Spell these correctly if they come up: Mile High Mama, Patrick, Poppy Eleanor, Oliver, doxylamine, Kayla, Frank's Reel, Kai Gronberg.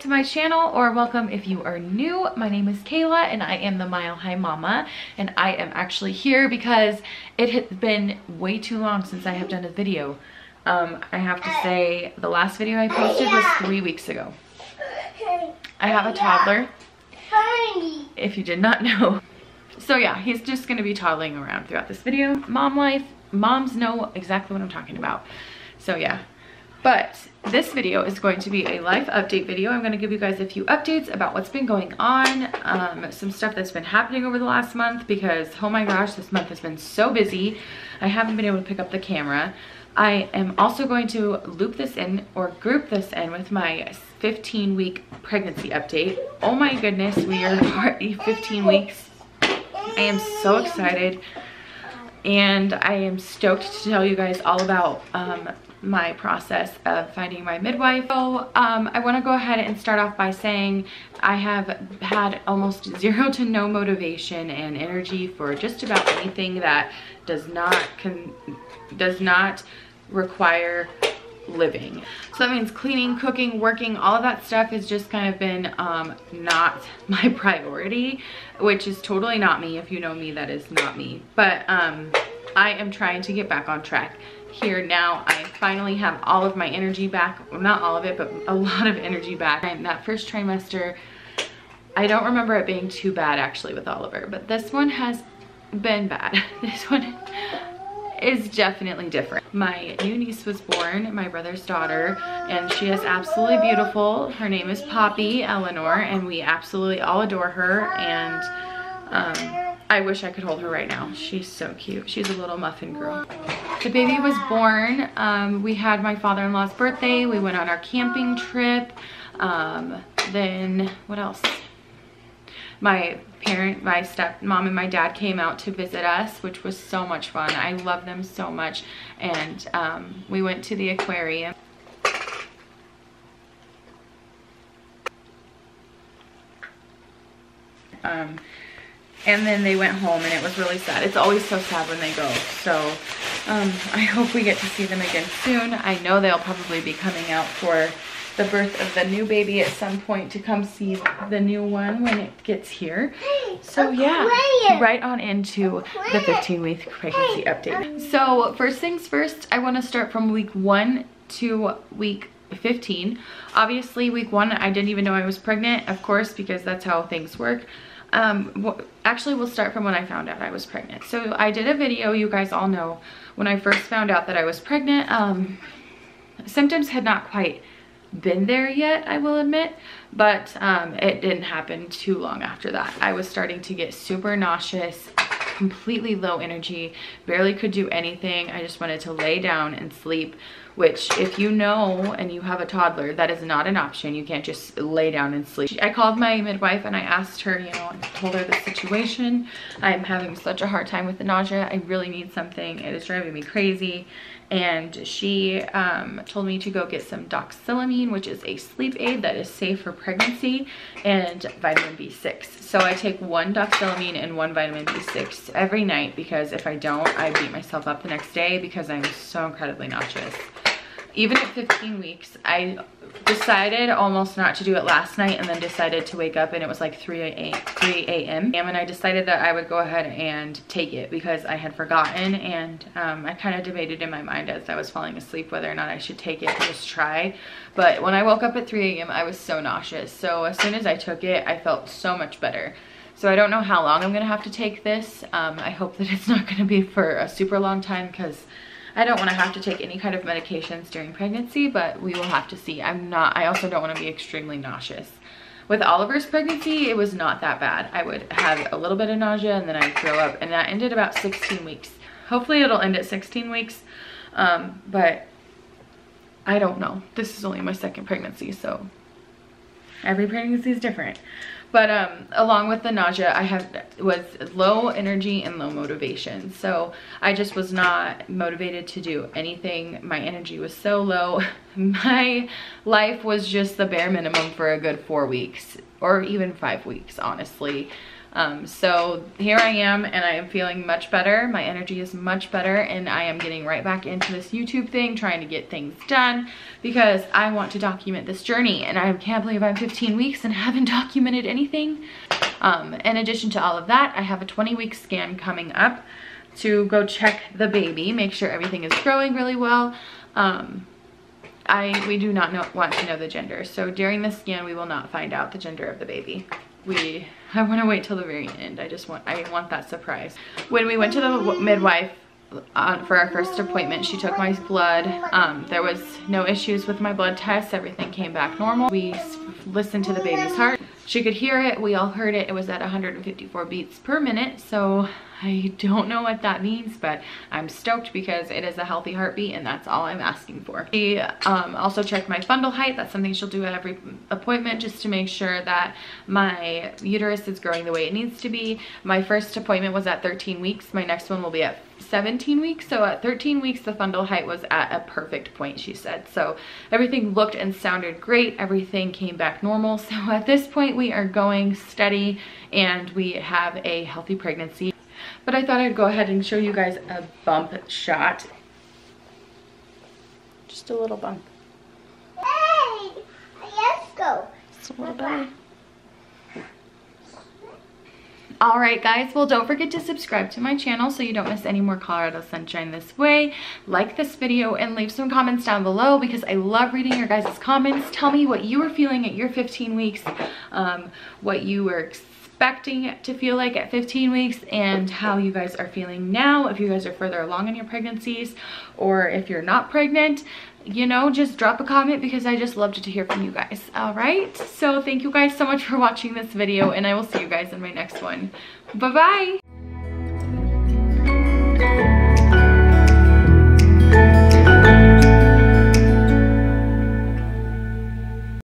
subscribe to my channel, or welcome if you are new. My name is Kayla and I am the Mile High Mama, and I am actually here because it has been way too long since I have done a video. I have to say the last video I posted was 3 weeks ago. I have a toddler, if you did not know. So yeah, he's just gonna be toddling around throughout this video. Mom life, moms know exactly what I'm talking about. So yeah. But this video is going to be a life update video. I'm going to give you guys a few updates about what's been going on, some stuff that's been happening over the last month, because oh my gosh, this month has been so busy. I haven't been able to pick up the camera. I am also going to loop this in, or group this in, with my 15-week pregnancy update. Oh my goodness, we are already 15 weeks. I am so excited, and I am stoked to tell you guys all about my process of finding my midwife. So I want to go ahead and start off by saying I have had almost zero to no motivation and energy for just about anything that does not require living. So that means cleaning, cooking, working, all of that stuff has just kind of been not my priority, which is totally not me. If you know me, that is not me. But I am trying to get back on track here now. I finally have all of my energy back. Well, not all of it, but a lot of energy back. And that first trimester, I don't remember it being too bad actually with Oliver, but this one has been bad. This one is definitely different. My new niece was born, my brother's daughter, and she is absolutely beautiful. Her name is Poppy Eleanor, and we absolutely all adore her, and I wish I could hold her right now. She's so cute. She's a little muffin girl. The baby was born. We had my father-in-law's birthday. We went on our camping trip. Then what else? My stepmom and my dad came out to visit us, which was so much fun. I love them so much. And we went to the aquarium. And then they went home, and it was really sad. It's always so sad when they go. So I hope we get to see them again soon. I know they'll probably be coming out for the birth of the new baby at some point to come see the new one when it gets here. So yeah, right on into the 15-week pregnancy update. So first things first, I want to start from week 1 to week 15. Obviously week 1, I didn't even know I was pregnant, of course, because that's how things work. Actually, we'll start from when I found out I was pregnant. So I did a video, you guys all know, when I first found out that I was pregnant. Symptoms had not quite been there yet, I will admit, but it didn't happen too long after that. I was starting to get super nauseous, completely low energy, barely could do anything. I just wanted to lay down and sleep, which, if you know and you have a toddler, that is not an option. You can't just lay down and sleep. I called my midwife and I asked her, you know, and told her the situation. I'm having such a hard time with the nausea. I really need something. It is driving me crazy. And she told me to go get some doxylamine, which is a sleep aid that is safe for pregnancy, and vitamin B6. So I take 1 doxylamine and 1 vitamin B6 every night, because if I don't, I beat myself up the next day because I'm so incredibly nauseous. Even at 15 weeks, I decided almost not to do it last night, and then decided to wake up, and it was like 3 a.m. And I decided that I would go ahead and take it because I had forgotten, and I kind of debated in my mind as I was falling asleep whether or not I should take it and just try. But when I woke up at 3 a.m., I was so nauseous. So as soon as I took it, I felt so much better. So I don't know how long I'm going to have to take this. I hope that it's not going to be for a super long time, because I don't want to have to take any kind of medications during pregnancy, but we will have to see. I also don't want to be extremely nauseous. With Oliver's pregnancy, it was not that bad. I would have a little bit of nausea and then I'd throw up, and that ended about 16 weeks. Hopefully it'll end at 16 weeks, but I don't know. This is only my second pregnancy, so every pregnancy is different. But along with the nausea, I was low energy and low motivation. So I just was not motivated to do anything. My energy was so low. My life was just the bare minimum for a good 4 weeks. or even 5 weeks, honestly. So here I am, and I am feeling much better. My energy is much better, and I am getting right back into this YouTube thing, trying to get things done because I want to document this journey, and I can't believe I'm 15 weeks and haven't documented anything. In addition to all of that, I have a 20-week scan coming up to go check the baby, make sure everything is growing really well. We do not want to know the gender, so during the scan we will not find out the gender of the baby. I want to wait till the very end. I want that surprise. When we went to the midwife for our first appointment, she took my blood. There was no issues with my blood test. Everything came back normal. We listened to the baby's heart. She could hear it. We all heard it. It was at 154 beats per minute. So I don't know what that means, but I'm stoked because it is a healthy heartbeat, and that's all I'm asking for. She also checked my fundal height. That's something she'll do at every appointment, just to make sure that my uterus is growing the way it needs to be. My first appointment was at 13 weeks. My next one will be at 17 weeks. So at 13 weeks, the fundal height was at a perfect point, she said. So everything looked and sounded great. Everything came back normal. So at this point, we are going steady, and we have a healthy pregnancy. But I thought I'd go ahead and show you guys a bump shot. Just a little bump. Hey, let's go. It's a little bump. All right, guys. Well, don't forget to subscribe to my channel so you don't miss any more Colorado sunshine this way. Like this video and leave some comments down below because I love reading your guys' comments. Tell me what you were feeling at your 15 weeks, what you were expecting to feel like at 15 weeks, and how you guys are feeling now, if you guys are further along in your pregnancies or if you're not pregnant. You know, just drop a comment because I just love to hear from you guys. All right, so thank you guys so much for watching this video, and I will see you guys in my next one. Bye bye.